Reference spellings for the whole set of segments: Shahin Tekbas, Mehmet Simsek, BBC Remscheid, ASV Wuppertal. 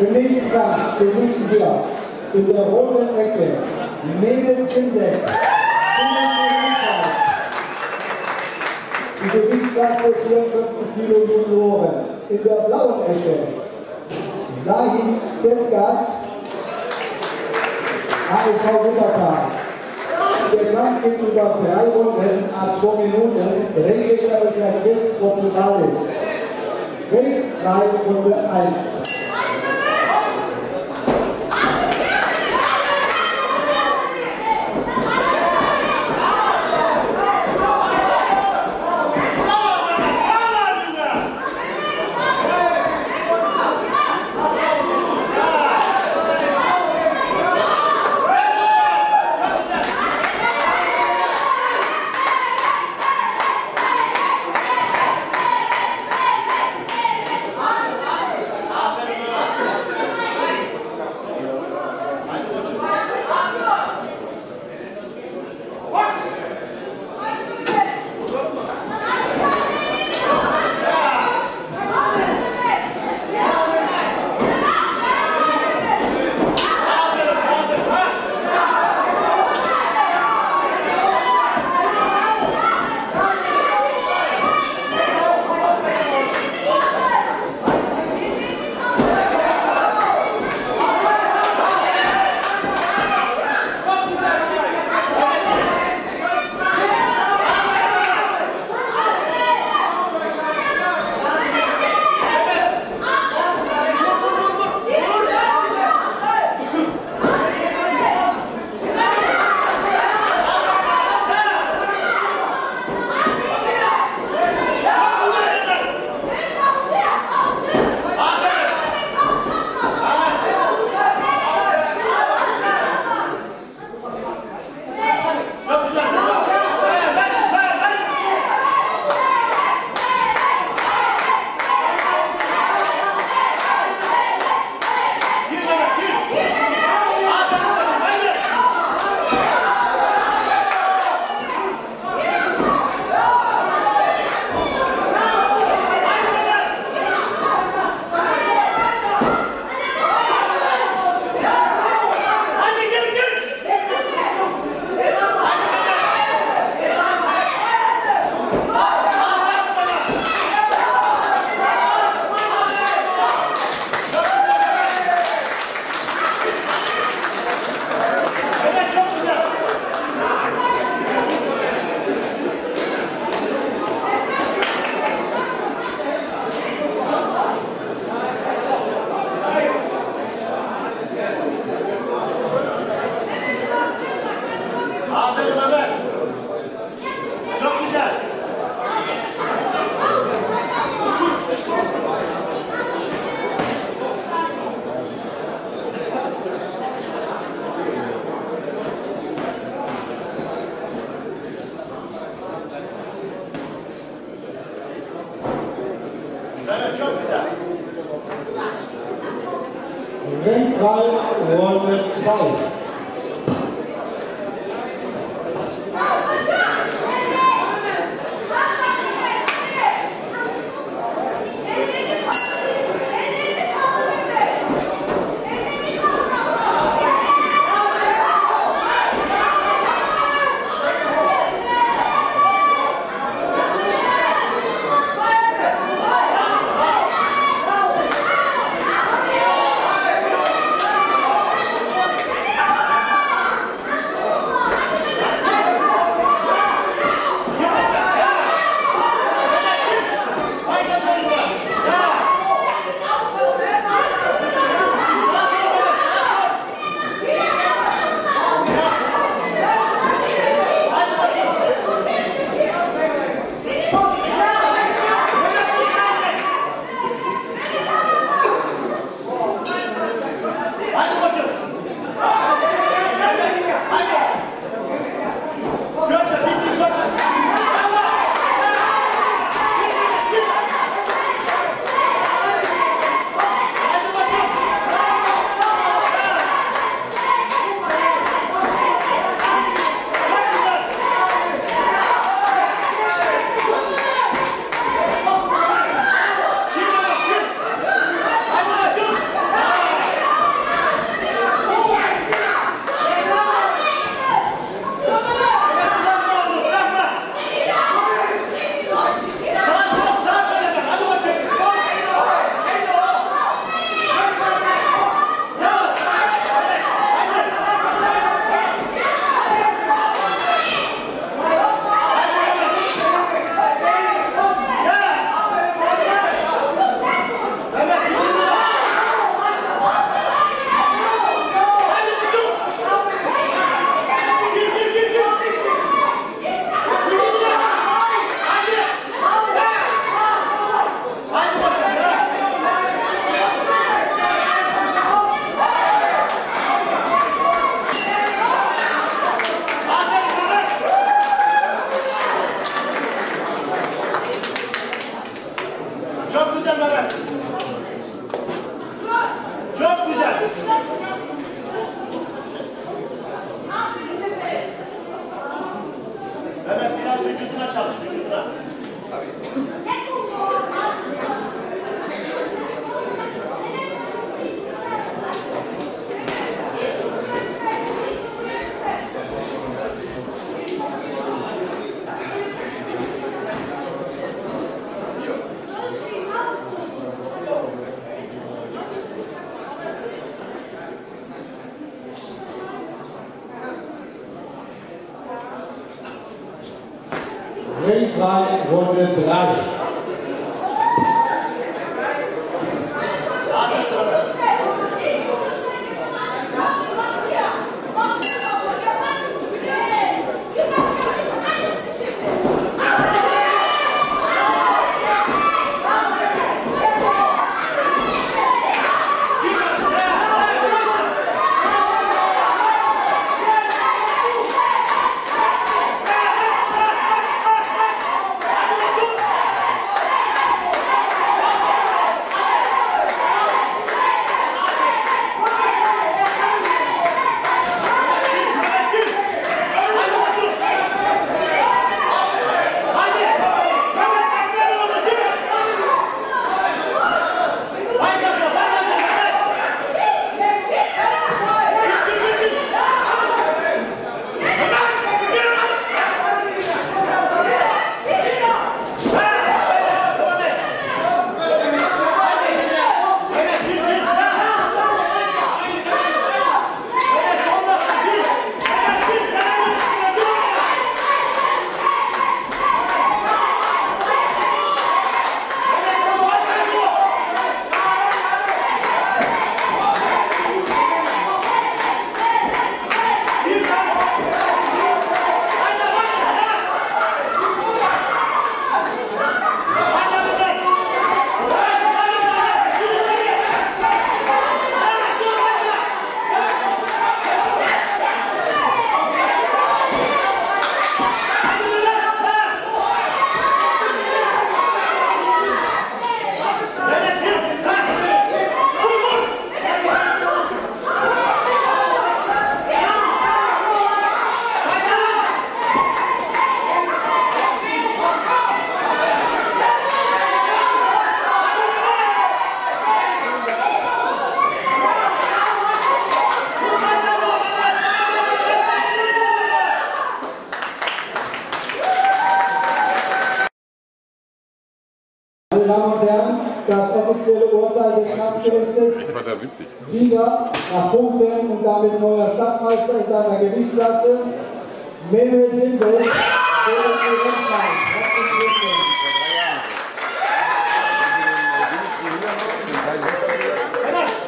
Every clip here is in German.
Im nächsten Platz begrüßen wir in der roten Ecke Mehmet Simsek. Die Gewichtsklasse 54 Kilo Junioren. In der blauen Ecke Shahin Tekbas, ASV Wuppertal. Der Kampf geht über 3 Runden à 2 Minuten. Regelmäßiger Fest von Finales. Weg 3, Runde 1. Wendfall Runde 2. Mehmet biraz vücuduna çalış, vücuduna. Runde 3. Das offizielle Urteil des Kampfgerichtes, Sieger nach Punkten und damit neuer Stadtmeister in seiner Gewichtsklasse, Mehmet Simsek, BBC Remscheid.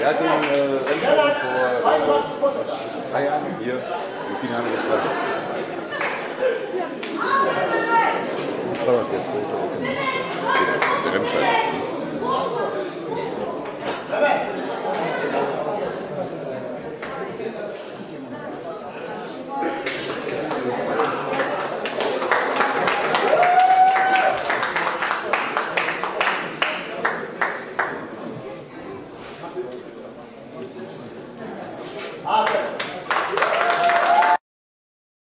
Er hat den Remscheid vor 3 Jahren hier im Finale geschlagen. Der Remscheid. Amen.